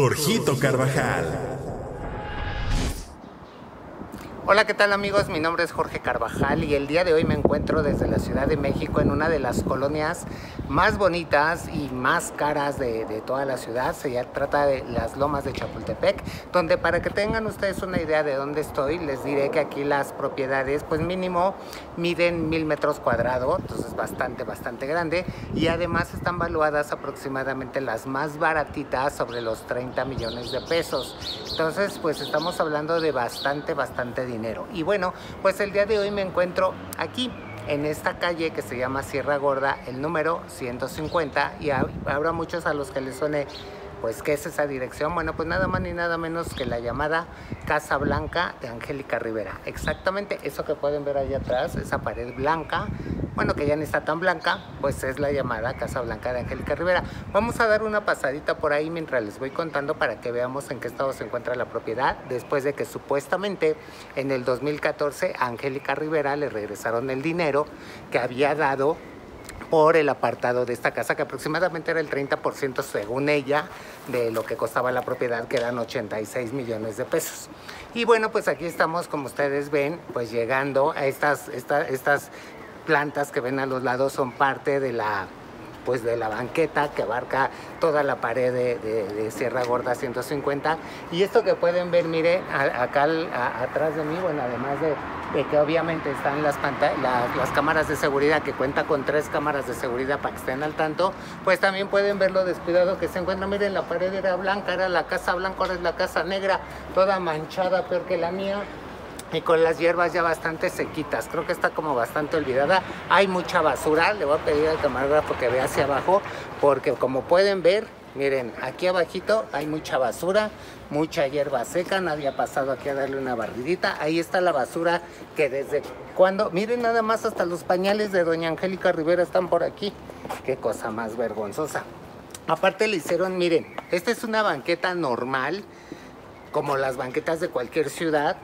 Jorgito Carbajal. Hola, ¿qué tal amigos? Mi nombre es Jorge Carbajal y el día de hoy me encuentro desde la Ciudad de México en una de las colonias más bonitas y más caras de toda la ciudad. Se trata de las Lomas de Chapultepec, donde para que tengan ustedes una idea de dónde estoy, les diré que aquí las propiedades pues mínimo miden 1000 metros cuadrados, entonces bastante grande, y además están valuadas aproximadamente las más baratitas sobre los 30 millones de pesos. Entonces pues estamos hablando de bastante dinero. Y bueno, pues el día de hoy me encuentro aquí en esta calle que se llama Sierra Gorda, el número 150, y habrá muchos a los que les suene, pues, ¿qué es esa dirección? Bueno, pues nada más ni nada menos que la llamada Casa Blanca de Angélica Rivera. Exactamente eso que pueden ver allá atrás, esa pared blanca, bueno, que ya no está tan blanca, pues es la llamada Casa Blanca de Angélica Rivera. Vamos a dar una pasadita por ahí mientras les voy contando para que veamos en qué estado se encuentra la propiedad, después de que supuestamente en el 2014 a Angélica Rivera le regresaron el dinero que había dado por el apartado de esta casa, que aproximadamente era el 30% según ella de lo que costaba la propiedad, que eran 86 millones de pesos. Y bueno, pues aquí estamos, como ustedes ven, pues llegando a estas plantas que ven a los lados son parte de la banqueta que abarca toda la pared de Sierra Gorda 150. Y esto que pueden ver, mire, acá atrás de mí, bueno, además de que obviamente están las cámaras de seguridad, que cuenta con 3 cámaras de seguridad para que estén al tanto, pues también pueden ver lo descuidado que se encuentra. Miren, la pared era blanca, era la casa blanca, ahora es la casa negra, toda manchada, peor que la mía. Y con las hierbas ya bastante sequitas, creo que está como bastante olvidada. Hay mucha basura, le voy a pedir al camarógrafo que vea hacia abajo, porque como pueden ver, miren, aquí abajito hay mucha basura, mucha hierba seca, nadie ha pasado aquí a darle una barridita. Ahí está la basura que desde cuando, miren nada más, hasta los pañales de doña Angélica Rivera están por aquí. Qué cosa más vergonzosa. Aparte le hicieron, miren, esta es una banqueta normal, como las banquetas de cualquier ciudad.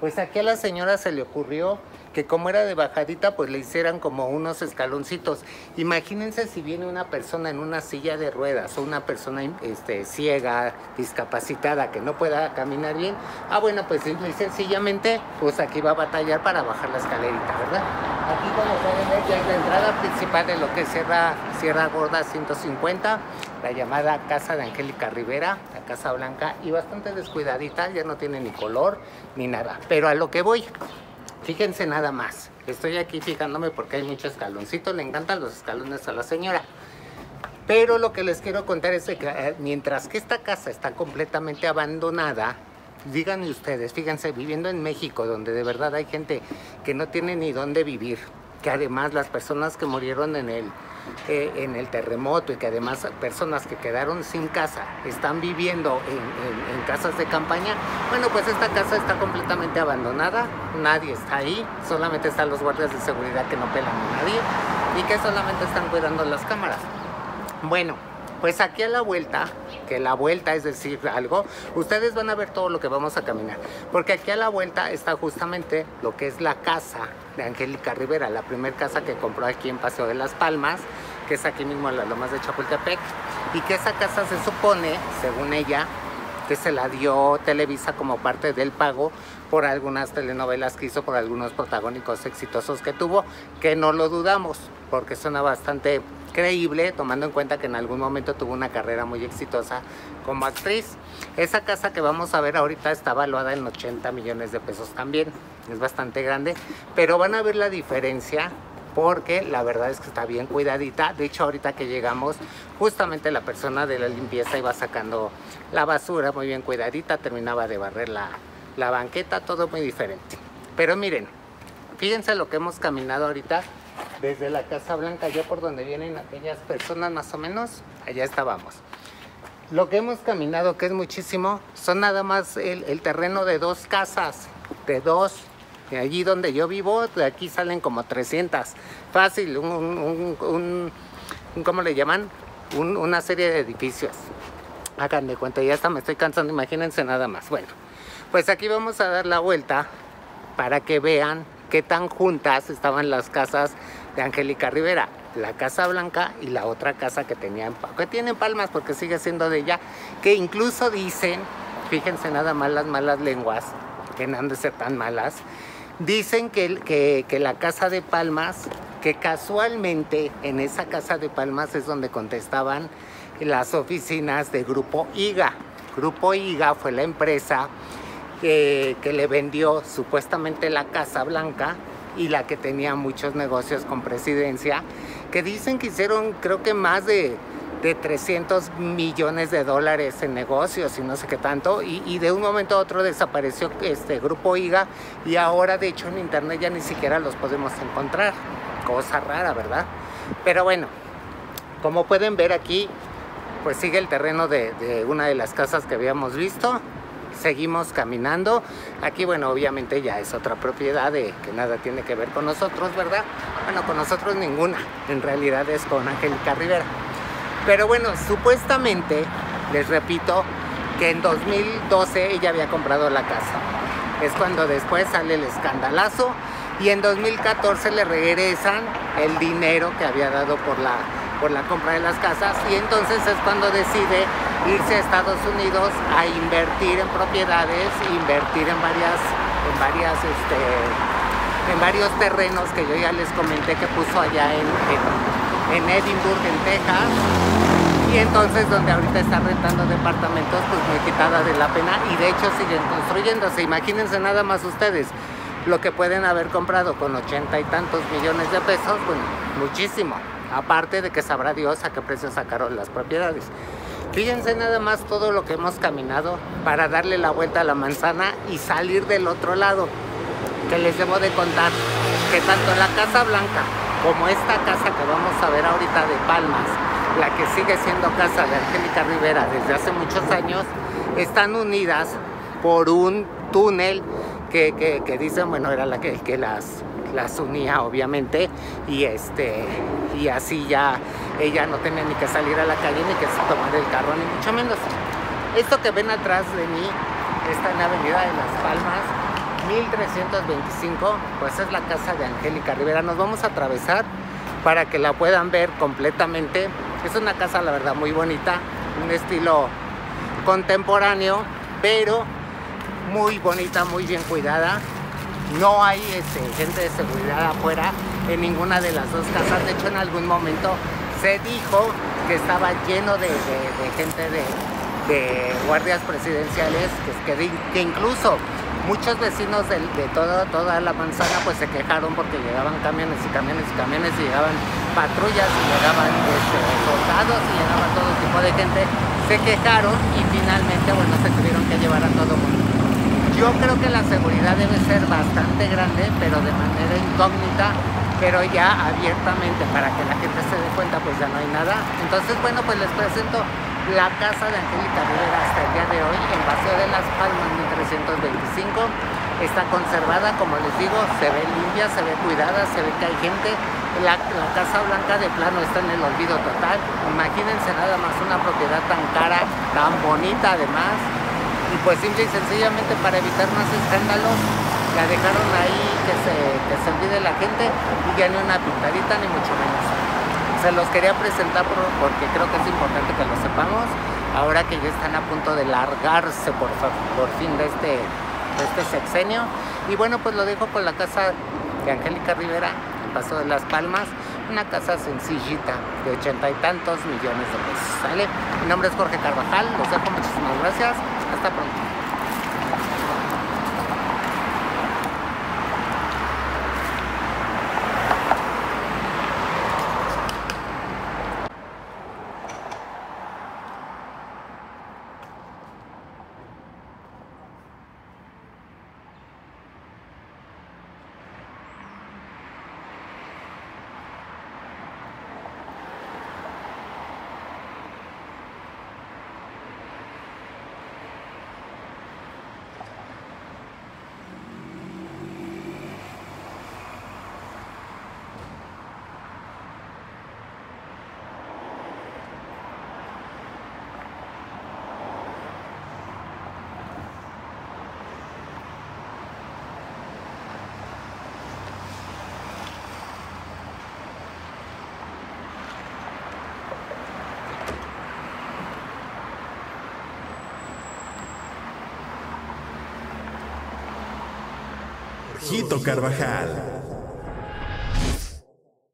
Pues aquí a la señora se le ocurrió que como era de bajadita, pues le hicieran como unos escaloncitos. Imagínense si viene una persona en una silla de ruedas o una persona ciega, discapacitada, que no pueda caminar bien. Ah, bueno, pues sencillamente, pues aquí va a batallar para bajar la escalerita, ¿verdad? Aquí, como pueden ver, ya es la entrada principal de lo que es Sierra Gorda 150, la llamada Casa de Angélica Rivera, la Casa Blanca, y bastante descuidadita, ya no tiene ni color ni nada. Pero a lo que voy, fíjense nada más, estoy aquí fijándome porque hay muchos escaloncitos, le encantan los escalones a la señora. Pero lo que les quiero contar es que mientras que esta casa está completamente abandonada, díganme ustedes, fíjense, viviendo en México, donde de verdad hay gente que no tiene ni dónde vivir, que además las personas que murieron en el terremoto y que además personas que quedaron sin casa están viviendo en casas de campaña. Bueno, pues esta casa está completamente abandonada, nadie está ahí, solamente están los guardias de seguridad que no pelan a nadie y que solamente están cuidando las cámaras. Bueno, pues aquí a la vuelta, que la vuelta es decir algo, ustedes van a ver todo lo que vamos a caminar, porque aquí a la vuelta está justamente lo que es la casa de Angélica Rivera, la primera casa que compró aquí en Paseo de las Palmas, que es aquí mismo en las Lomas de Chapultepec, y que esa casa se supone, según ella, que se la dio Televisa como parte del pago por algunas telenovelas que hizo, por algunos protagónicos exitosos que tuvo, que no lo dudamos, porque suena bastante creíble, tomando en cuenta que en algún momento tuvo una carrera muy exitosa como actriz. Esa casa que vamos a ver ahorita está valuada en 80 millones de pesos también, es bastante grande, pero van a ver la diferencia porque la verdad es que está bien cuidadita. De hecho, ahorita que llegamos, justamente la persona de la limpieza iba sacando la basura muy bien cuidadita, terminaba de barrer la banqueta, todo muy diferente. Pero miren, fíjense lo que hemos caminado ahorita. Desde la Casa Blanca, ya por donde vienen aquellas personas más o menos, allá estábamos. Lo que hemos caminado, que es muchísimo, son nada más el terreno de 2 casas, de 2. De allí donde yo vivo, de aquí salen como 300. Fácil, ¿cómo le llaman? Una serie de edificios. Háganme cuenta, ya hasta me estoy cansando, imagínense nada más. Bueno, pues aquí vamos a dar la vuelta para que vean qué tan juntas estaban las casas de Angélica Rivera, la Casa Blanca y la otra casa que tenía, que tiene en Palmas porque sigue siendo de ella, que incluso dicen, fíjense nada más las malas lenguas, que no han de ser tan malas, dicen que la Casa de Palmas, que casualmente en esa Casa de Palmas es donde contestaban las oficinas de Grupo Higa. Grupo Higa fue la empresa que le vendió supuestamente la Casa Blanca y la que tenía muchos negocios con presidencia, que dicen que hicieron creo que más de 300 millones de dólares en negocios y no sé qué tanto, y de un momento a otro desapareció este Grupo Higa y ahora de hecho en internet ya ni siquiera los podemos encontrar, cosa rara, ¿verdad? Pero bueno, como pueden ver aquí, pues sigue el terreno de una de las casas que habíamos visto. Seguimos caminando. Aquí, bueno, obviamente ya es otra propiedad que nada tiene que ver con nosotros, ¿verdad? Bueno, con nosotros ninguna. En realidad es con Angélica Rivera. Pero bueno, supuestamente, les repito, que en 2012 ella había comprado la casa. Es cuando después sale el escandalazo y en 2014 le regresan el dinero que había dado por la compra de las casas, y entonces es cuando decide irse a Estados Unidos a invertir en propiedades, invertir en varios terrenos que yo ya les comenté que puso allá en Edimburgo, en Texas, y entonces donde ahorita está rentando departamentos pues muy quitada de la pena, y de hecho siguen construyéndose. Imagínense nada más ustedes lo que pueden haber comprado con 80 y tantos millones de pesos, bueno, muchísimo. Aparte de que sabrá Dios a qué precio sacaron las propiedades. Fíjense nada más todo lo que hemos caminado para darle la vuelta a la manzana y salir del otro lado. Que les debo de contar que tanto la Casa Blanca como esta casa que vamos a ver ahorita de Palmas, la que sigue siendo casa de Angélica Rivera desde hace muchos años, están unidas por un túnel que dicen, bueno, era la que las unía obviamente, y así ya ella no tenía ni que salir a la calle ni que tomar el carro ni mucho menos. Esto que ven atrás de mí, está en la avenida de Las Palmas 1325, pues es la casa de Angélica Rivera. Nos vamos a atravesar para que la puedan ver completamente. Es una casa la verdad muy bonita, un estilo contemporáneo pero muy bonita, muy bien cuidada. No hay gente de seguridad afuera en ninguna de las dos casas. De hecho, en algún momento se dijo que estaba lleno de gente de guardias presidenciales, que incluso muchos vecinos de toda la manzana pues se quejaron porque llegaban camiones y camiones y camiones, y llegaban patrullas y llegaban soldados y llegaban todo tipo de gente. Se quejaron y finalmente, bueno, se tuvieron que llevar a todo mundo. Yo creo que la seguridad debe ser bastante grande, pero de manera incógnita, pero ya abiertamente, para que la gente se dé cuenta, pues ya no hay nada. Entonces, bueno, pues les presento la casa de Angélica Rivera hasta el día de hoy, en Paseo de las Palmas 1325. Está conservada, como les digo, se ve limpia, se ve cuidada, se ve que hay gente. La Casa Blanca de plano está en el olvido total. Imagínense nada más una propiedad tan cara, tan bonita además. Y pues simple y sencillamente, para evitar más escándalos, la dejaron ahí que se olvide la gente, y ya ni una pintadita ni mucho menos. Se los quería presentar porque creo que es importante que lo sepamos ahora que ya están a punto de largarse por fin de este sexenio. Y bueno, pues lo dejo con la casa de Angélica Rivera, el Paseo de las Palmas. Una casa sencillita de 80 y tantos millones de pesos, ¿sale? Mi nombre es Jorge Carbajal, los dejo, muchísimas gracias. Hasta pronto. Jorgito Carbajal.